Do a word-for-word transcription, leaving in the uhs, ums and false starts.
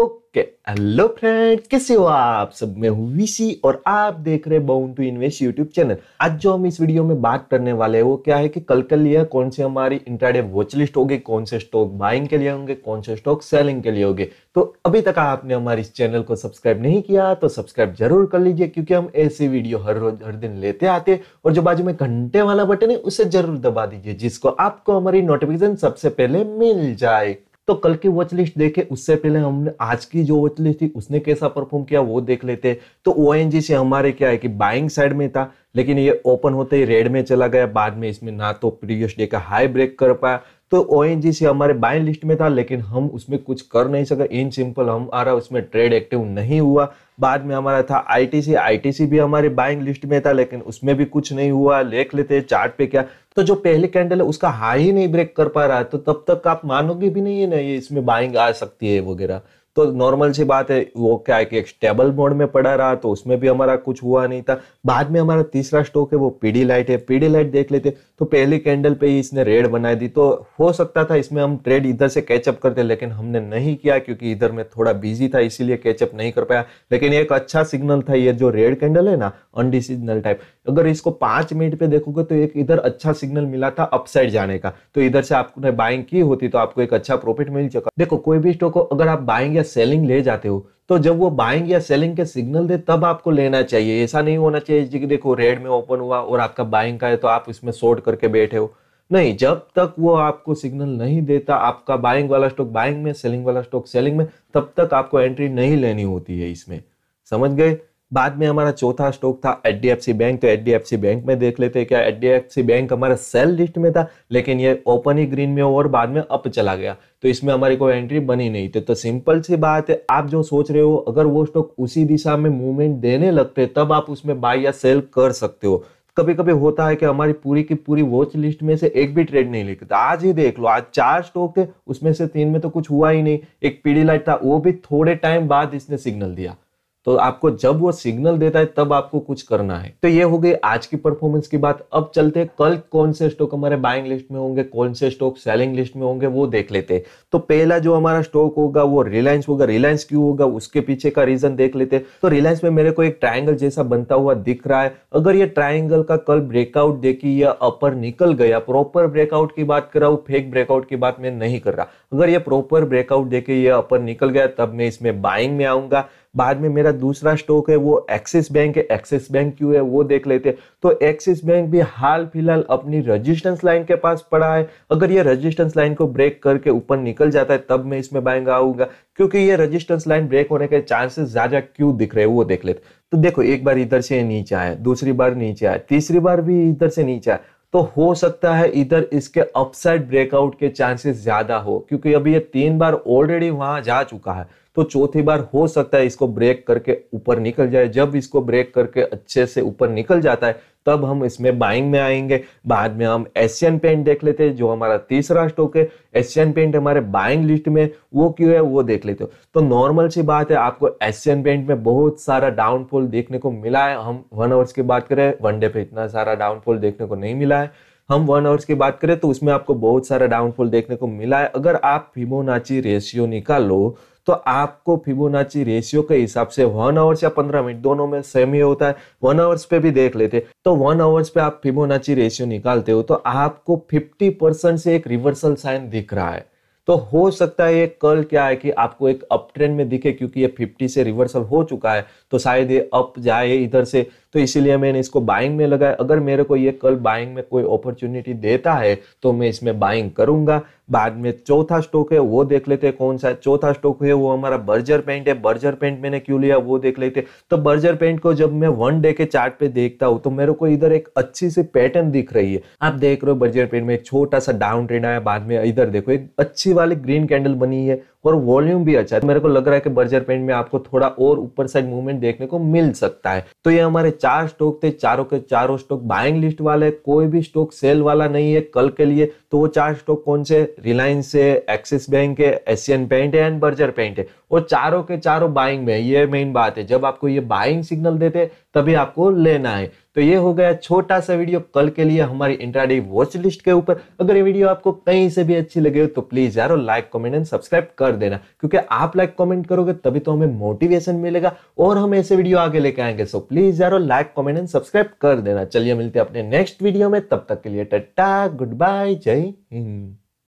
Okay hello friend, कैसे हो आप सब। मैं हूँ वीसी और आप देख रहे bound to invest YouTube channel. आज जो हम इस वीडियो में बात करने वाले हैं वो क्या है कि कल के लिए कौन सी हमारी इंट्राडे वॉच लिस्ट होगी, कौन से स्टॉक बाइंग के लिए होंगे, कौन से स्टॉक सेलिंग के लिए होंगे। तो अभी तक आपने हमारे इस चैनल को सब्सक्राइब नहीं किया तो सब्सक्राइब जरूर कर लीजिए, क्योंकि हम ऐसी वीडियो हर रोज हर दिन लेते आते हैं। और जो बाजू में घंटे वाला बटन है उसे जरूर दबा दीजिए, जिसको आपको हमारी नोटिफिकेशन सबसे पहले मिल जाए। तो कल की वॉच लिस्ट देखे उससे पहले हमने आज की जो वॉच लिस्ट थी उसने कैसा परफॉर्म किया वो देख लेते हैं। तो ओएनजीसी हमारे क्या है कि बाइंग साइड में था, लेकिन ये ओपन होते ही रेड में चला गया। बाद में इसमें ना तो प्रीवियस डे का हाई ब्रेक कर पाया। तो ओएनजीसी हमारे बाइंग लिस्ट में था, लेकिन हम उसमें कुछ कर नहीं सके। इन सिंपल हमारा उसमें ट्रेड एक्टिव नहीं हुआ। बाद में हमारा था आईटीसी आईटीसी भी हमारे बाइंग लिस्ट में था, लेकिन उसमें भी कुछ नहीं हुआ। देख लेते हैं चार्ट पे क्या। तो जो पहले कैंडल है उसका हाई ही नहीं ब्रेक कर पा रहा है, तो तब तक आप मानोगे भी नहीं है ना ये इसमें बाइंग आ सकती है वगैरह। तो नॉर्मल सी बात है, वो क्या है कि एक स्टेबल मोड में पड़ा रहा, तो उसमें भी हमारा कुछ हुआ नहीं था। बाद में हमारा तीसरा स्टॉक है वो पीडी लाइट है। पीडी लाइट देख लेते, तो पहली कैंडल पे ही इसने रेड बना दी। तो हो सकता था इसमें हम ट्रेड इधर से कैचअप करते, लेकिन हमने नहीं किया क्योंकि इधर में थोड़ा बिजी था, इसीलिए कैचअप नहीं कर पाया। लेकिन एक अच्छा सिग्नल था ये जो रेड कैंडल है ना, अनडिसीजनल टाइप। अगर इसको पांच मिनट पे देखोगे तो एक इधर अच्छा सिग्नल मिला था अपसाइड जाने का। तो इधर से आपने बाइंग की होती तो आपको एक अच्छा प्रॉफिट मिल चुका। देखो कोई भी स्टॉक को अगर आप बाइंग सेलिंग ले जाते हो तो जब वो बाइंग या सेलिंग के सिग्नल दे तब आपको लेना चाहिए। ऐसा नहीं होना चाहिए कि देखो रेड में ओपन हुआ और आपका बाइंग का है तो आप इसमें शॉर्ट करके बैठे हो। नहीं, जब तक वो आपको सिग्नल नहीं देता आपका बाइंग वाला स्टॉक बाइंग में, सेलिंग वाला स्टॉक सेलिंग में, तब तक आपको एंट्री नहीं लेनी होती है इसमें, समझ गए। बाद में हमारा चौथा स्टॉक था एचडीएफसी बैंक। तो एचडीएफसी बैंक में देख लेते हैं क्या। एचडीएफसी बैंक हमारा सेल लिस्ट में था, लेकिन ये ओपन ही ग्रीन में और बाद में अप चला गया, तो इसमें हमारी कोई एंट्री बनी नहीं थी। तो सिंपल सी बात है, आप जो सोच रहे हो अगर वो स्टॉक उसी दिशा में मूवमेंट देने लगते तब आप उसमें बाय या सेल कर सकते हो। कभी कभी होता है कि हमारी पूरी की पूरी वॉच लिस्ट में से एक भी ट्रेड नहीं लिखता। आज ही देख लो, आज चार स्टॉक थे उसमें से तीन में तो कुछ हुआ ही नहीं। एक पीडी लाइट था, वो भी थोड़े टाइम बाद इसने सिग्नल दिया। तो आपको जब वो सिग्नल देता है तब आपको कुछ करना है। तो ये हो गई आज की परफॉर्मेंस की बात। अब चलते हैं कल कौन से स्टॉक हमारे बाइंग लिस्ट में होंगे, कौन से स्टॉक सेलिंग लिस्ट में होंगे वो देख लेते हैं। तो पहला जो हमारा स्टॉक होगा वो रिलायंस होगा। रिलायंस क्यों होगा उसके पीछे का रीजन देख लेते हैं। तो रिलायंस में मेरे को एक ट्राइंगल जैसा बनता हुआ दिख रहा है। अगर ये ट्राइंगल का कल ब्रेकआउट देखी या अपर निकल गया, प्रॉपर ब्रेकआउट की बात कर रहा हूँ, फेक ब्रेकआउट की बात मैं नहीं कर रहा। अगर ये प्रॉपर ब्रेकआउट देखे या अपर निकल गया तब मैं इसमें बाइंग में आऊंगा। बाद में मेरा दूसरा स्टॉक है वो एक्सिस बैंक है। एक्सिस बैंक क्यों है वो देख लेते हैं। तो एक्सिस बैंक भी हाल फिलहाल अपनी रेजिस्टेंस लाइन के पास पड़ा है। अगर ये रेजिस्टेंस लाइन को ब्रेक करके ऊपर निकल जाता है तब मैं इसमें बाइंग आऊंगा, क्योंकि ये रेजिस्टेंस लाइन ब्रेक होने के चांसेस ज्यादा क्यों दिख रहे हैं वो देख लेते। तो देखो एक बार इधर से नीचे आया, दूसरी बार नीचे आया, तीसरी बार भी इधर से नीचे आया। तो हो सकता है इधर इसके अपसाइड ब्रेकआउट के चांसेस ज्यादा हो, क्योंकि अभी ये तीन बार ऑलरेडी वहां जा चुका है। तो चौथी बार हो सकता है इसको ब्रेक करके ऊपर निकल जाए। जब इसको ब्रेक करके अच्छे से ऊपर निकल जाता है तब हम इसमें बाइंग में आएंगे। बाद में हम एशियन पेंट देख लेते हैं, जो हमारा तीसरा स्टॉक है। एशियन पेंट हमारे बाइंग लिस्ट में वो क्यों है वो देख लेते हो। तो नॉर्मल सी बात है, आपको एशियन पेंट में बहुत सारा डाउनफॉल देखने को मिला है। हम वन आवर्स की बात करें, वन डे पे इतना सारा डाउनफॉल देखने को नहीं मिला है। हम वन आवर्स की बात करें तो उसमें आपको बहुत सारा डाउनफॉल देखने को मिला है। अगर आप फिबोनाची रेशियो निकालो तो आपको फिबोनाची रेशियो के हिसाब से वन आवर्स या पंद्रह मिनट दोनों में सेम ही होता है। वन आवर्स पे भी देख लेते, तो वन आवर्स पे आप फिबोनाची रेशियो निकालते हो तो आपको पचास परसेंट से एक रिवर्सल साइन दिख रहा है। तो हो सकता है ये कल क्या है कि आपको एक अप ट्रेंड में दिखे, क्योंकि ये पचास से रिवर्सल हो चुका है तो शायद ये अप जाए इधर से। तो इसीलिए मैंने इसको बाइंग में लगाया। अगर मेरे को ये कल बाइंग में कोई अपॉर्चुनिटी देता है तो मैं इसमें बाइंग करूंगा। बाद में चौथा स्टॉक है वो देख लेते हैं कौन सा। चौथा स्टॉक है वो हमारा बर्जर पेंट है। बर्जर पेंट मैंने क्यों लिया वो देख लेते। तो बर्जर पेंट को जब मैं वन डे के चार्ट पे देखता हूँ तो मेरे को इधर एक अच्छी सी पैटर्न दिख रही है। आप देख रहे हो बर्जर पेंट में एक छोटा सा डाउन ट्रेंड आया, बाद में इधर देखो एक अच्छी वाली ग्रीन कैंडल बनी है और वॉल्यूम भी अच्छा है। मेरे को लग रहा है कि बर्जर पेंट में आपको थोड़ा और ऊपर साइड मूवमेंट देखने को मिल सकता है। तो ये हमारे चार स्टॉक थे, चारों के चारों स्टॉक बाइंग लिस्ट वाले, कोई भी स्टॉक सेल वाला नहीं है कल के लिए। तो वो चार स्टॉक कौन से, रिलायंस है, एक्सिस बैंक है, एशियन पेंट है एंड बर्जर पेंट है, और चारों के चारों बाइंग में। ये मेन बात है, जब आपको ये बाइंग सिग्नल देते तभी आपको लेना है। तो ये हो गया छोटा सा वीडियो कल के लिए हमारी इंट्राडे वॉच लिस्ट के ऊपर। अगर ये वीडियो आपको कहीं से भी अच्छी लगे हो तो प्लीज यार लाइक कमेंट एंड सब्सक्राइब कर देना, क्योंकि आप लाइक कमेंट करोगे तभी तो हमें मोटिवेशन मिलेगा और हम ऐसे वीडियो आगे लेके आएंगे। सो प्लीज यार लाइक कमेंट एंड सब्सक्राइब कर देना। चलिए मिलते हैं अपने नेक्स्ट वीडियो में, तब तक के लिए टाटा गुड बाय जय हिंद।